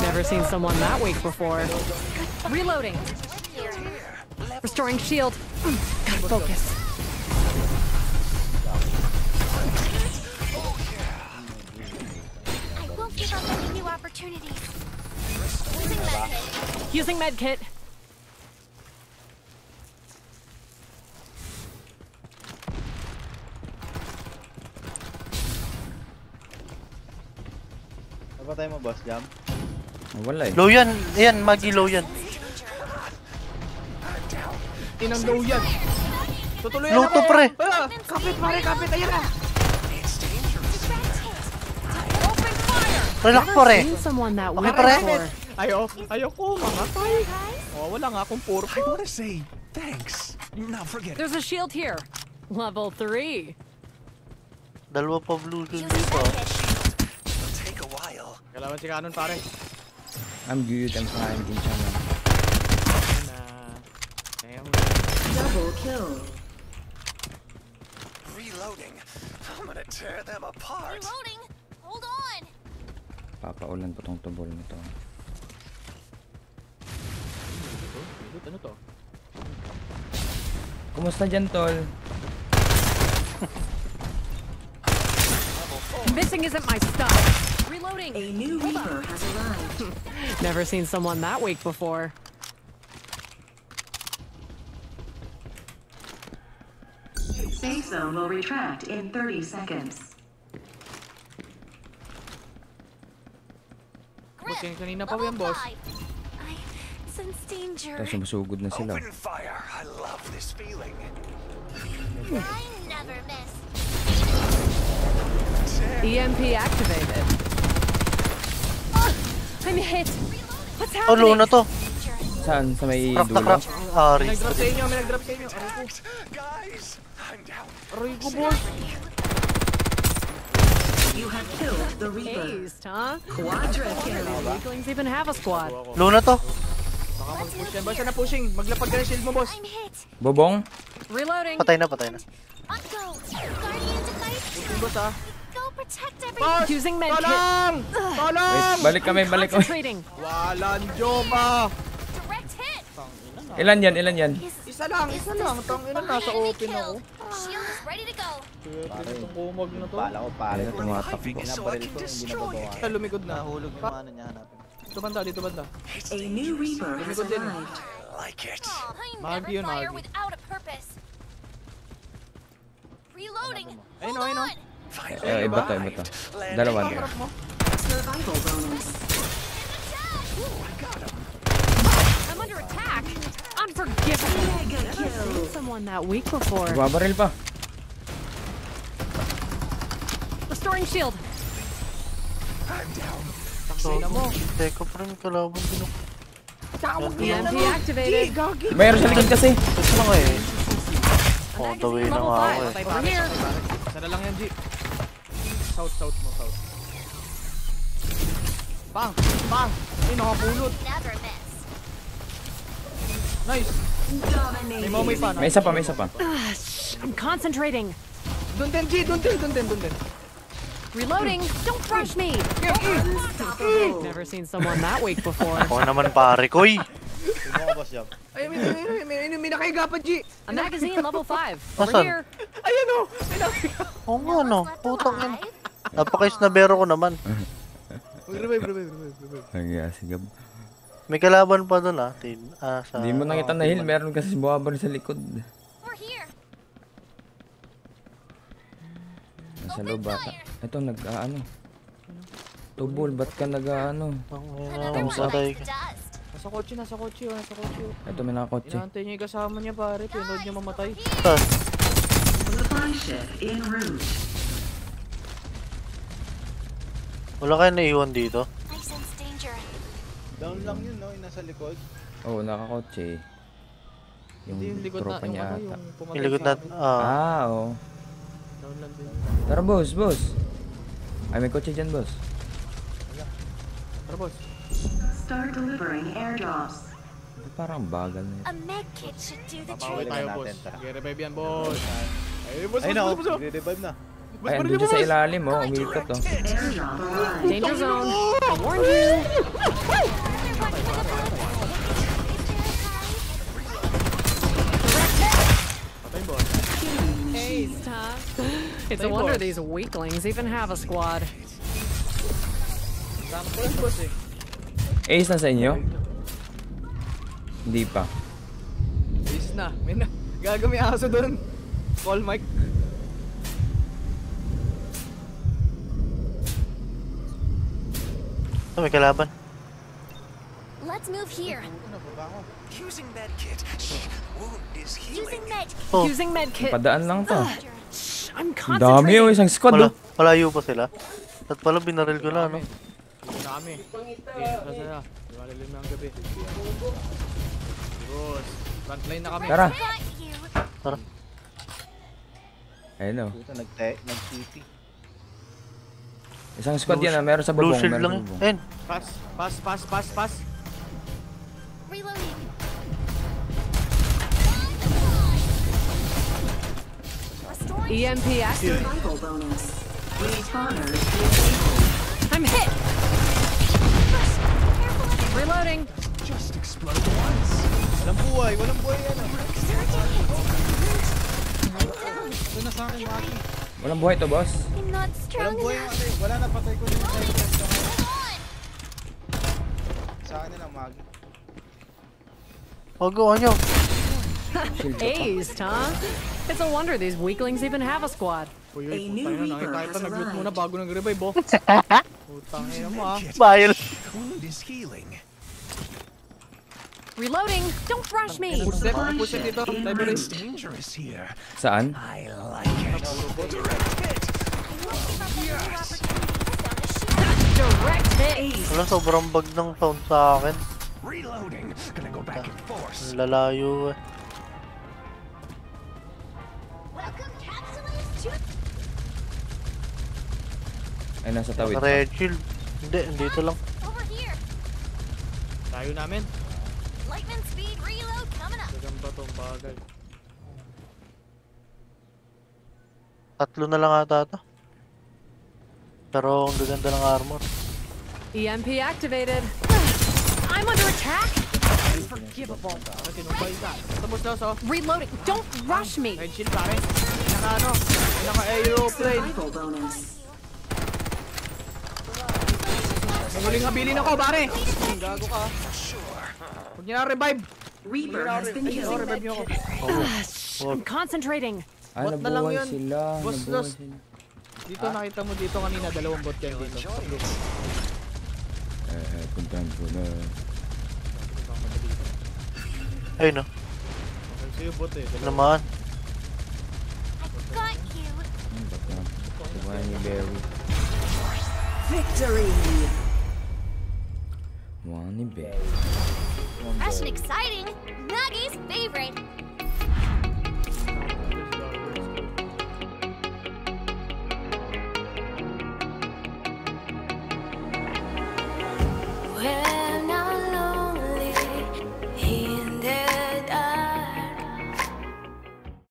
Never seen someone that weak before. Reloading. Restoring shield. Gotta focus. I won't give up any new opportunities. Using medkit. Apa tayo mo boss jam? Wala eh. Low yan, yan magi low yan. Inang low yan. Tutuloy na. Low to pre. Kapit pare, kapit ayan ah. Relax pare. Okay pare. Ayoko mamatay. Oh, wala nga akong purpose. I wanna say thanks. Now forget it. There's a shield here. Level 3. Dalawa pa blue dun dito. I'm good, I'm fine, double kill. Reloading. I'm gonna tear them apart. Reloading. Hold on. Papa ulan po tong tubol nito. Ano to? Kumusta diyan, tol? Missing isn't my stuff. Reloading. A new Reaper has arrived. Never seen someone that weak before. Safe zone will retract in 30 seconds. Grip, level 5. I sense danger. Open fire. I love this feeling. I never miss. EMP activated. I'm hit. What's happening? Oh, low na to. Saan? Sa may dulo? May nag-drop sa inyo, may nag-drop sa inyo. Guys, I'm down. Aray ko, boss. You have killed the Reaper. Quadra kill. Weaklings even have a squad. Low na to. Baka mag-push yan. Basta na pushing. Maglapag ka ng shield mo, boss. Bobong. Reloading. Patay na, patay na. Boss, ah. Boss! Talang! Talang! Balik kami, balik kami. Walang job ah! Ilan yan, ilan yan? Isa lang, isa lang. Tanginan, nasa open ako. Pare, tumumog na to. Pala ko, pare. Tumatak ko. Pinaparil ko, hindi nababawa. Lumigod na, hulog na. Ano niya hanapin? Dito banda, dito banda. Lumigod din. Mahagi yun, mahagi. Ayun o, ayun o. Iba to, iba to. Dalawa niya. Babaril pa. Restoring shield. Teka pa rin kalaban din ako. Mayroon sa likod kasi. Kasi lang eh. Oh, daway na nga ako eh. Sana lang yan, G. South, south mo, south. Bang! Bang! Ay, nakapulot! Nice! May maumay pa, no? May isa pa, may isa pa. I'm concentrating! Dun din, G! Dun din, dun din, dun din! Reloading! Don't rush me! Never seen someone that weak before. Ako naman pare ko, eh! Ay, may nakahiga pa, G! A magazine, level 5. Over here! Ayan o! May nakahiga! Oo nga, no? Putang yan! Napaka-snabero ko naman. Revive, revive, revive. Nag-iasigab. May kalaban pa doon ah. Hindi mo nakita na heal. Meron kasi buhaban sa likod. Nasa loob bata. Ito nag-aano. Tubol, ba't ka nag-aano? Tamsatay ka. Nasa kotse. Ito may nakakotse. Inaantay niya yung kasama niya pare. Pinood niya mamatay. Wala kayo naiwan dito? Down lang yun no? Nasa likod? Oo, nakakotse. Yung tropa niya ata. Yung likod na... Ah, oo. Tara boss, boss. Ay, may kotse dyan boss. Tara boss. Start delivering airdrops. Parang bagal na yun. A medkit should do the trick. Papaway tayo boss. I-revive yan boss. Ayun ako, i-revive na. Ay, andun dyan sa ilalim oh. Umilit ka to. Danger zone. I warned you. Patay boss. It's a wonder these weaklings even have a squad. Ace na sa inyo? Hindi pa. Ace na. Gagami aso doon. Call Mike. May kalaban. Let's move here. Using medkit. Using medkit. Padaan lang to. Dami yung isang squad doon. Malayo pa sila. At pala binaril ko na ano. Dami. Tara. Tara. Ayun o. Nag-titi. Isang squad yan ah. Meron sa bubong. Blue shield lang yun. Pass. Reloading. EMP active. Survival bonus. Respawners disabled. I'm hit! Reloading! Just explode once. Walang buhay yan ah. Ito na sa akin, Maki. Walang buhay to, boss. Walang buhay yung atin. Wala na, patay ko din. Sa akin na lang, Maki. Huwag gawa niyo. Ace, huh? It's a wonder these weaklings even have a squad. A new reaper has arrived. Reloading! Don't rush me! It's dangerous here. Saan? I like it. Direct hit! Wala, sobrang bag ng sound sa akin. Reloading. Gonna go back in force. Lalayo. Ay, nasa tawid. Red shield. Hindi, dito lang. Tayo namin. Lightning speed reload coming up. Gagamba tong bagay. Tatlo na lang ata ito. Pero ang gaganda ng armor. EMP activated. I'm under attack. Unforgivable. Reloading. Don't rush me. Red shield pare. Naka-aeroplane bonus. Muling habilin ako, pare! Gago ka. Huwag niyo na-revive! Revive niyo ako. I'm concentrating. Bot na lang yun. Boss lost. Dito nakita mo dito kanina, dalawang bot yan dito. Puntahan ko na. Ayun o. Naman. Sumahan niyo, Barry. Victory! Money bag. That's an exciting Nuggies favorite. Well.